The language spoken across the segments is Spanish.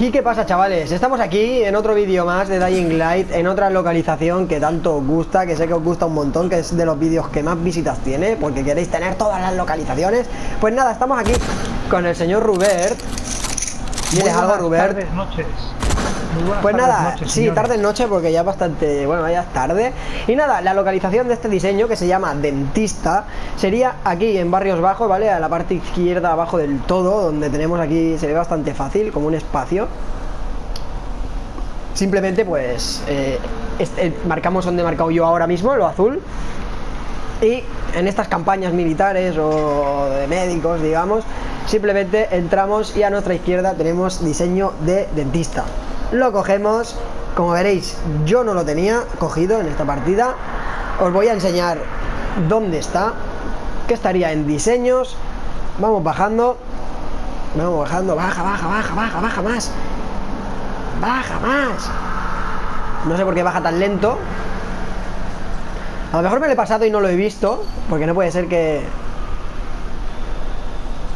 ¿Y qué pasa, chavales? Estamos aquí en otro vídeo más de Dying Light, en otra localización que tanto os gusta, que sé que os gusta un montón, que es de los vídeos que más visitas tiene, porque queréis tener todas las localizaciones. Pues nada, estamos aquí con el señor Rubert. ¿Diles algo, Rubert? Buenas tardes, noches. Pues nada, sí, tarde-noche porque ya es bastante, bueno, ya es tarde. Y nada, la localización de este diseño, que se llama Dentista, sería aquí en Barrios Bajos, ¿vale? A la parte izquierda abajo del todo, donde tenemos aquí, se ve bastante fácil, como un espacio. Simplemente pues marcamos donde he marcado yo ahora mismo, lo azul. Y en estas campañas militares o de médicos, digamos, simplemente entramos y a nuestra izquierda tenemos diseño de dentista. Lo cogemos, como veréis, yo no lo tenía cogido en esta partida. Os voy a enseñar dónde está, que estaría en diseños. Vamos bajando, vamos bajando, baja, baja, baja, baja, baja más. Baja más. No sé por qué baja tan lento. A lo mejor me lo he pasado y no lo he visto, porque no puede ser que...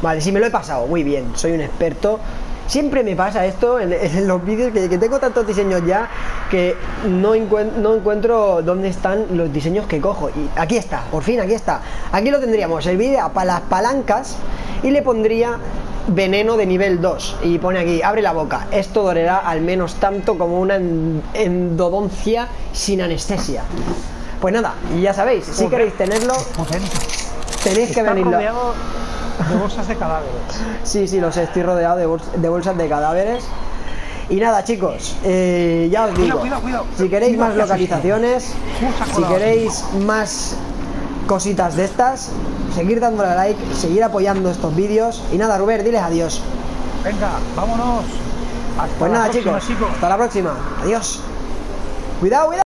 Vale, sí, me lo he pasado, muy bien, soy un experto. Siempre me pasa esto en los vídeos, que tengo tantos diseños ya que no encuentro dónde están los diseños que cojo. Y aquí está, por fin aquí está. Aquí lo tendríamos, serviría para las palancas y le pondría veneno de nivel 2. Y pone aquí, abre la boca. Esto dolerá al menos tanto como una endodoncia sin anestesia. Pues nada, ya sabéis, si queréis tenerlo, tenéis que venirlo. De bolsas de cadáveres. Sí, sí, lo sé, estoy rodeado de bolsas de cadáveres. Y nada, chicos, ya os digo, cuidado. Si queréis más localizaciones, si queréis más cositas de estas, seguir dándole a like, seguir apoyando estos vídeos. Y nada, Rubert, diles adiós. Venga, vámonos. Pues nada, chicos, hasta la próxima. Adiós. Cuidado, cuidado.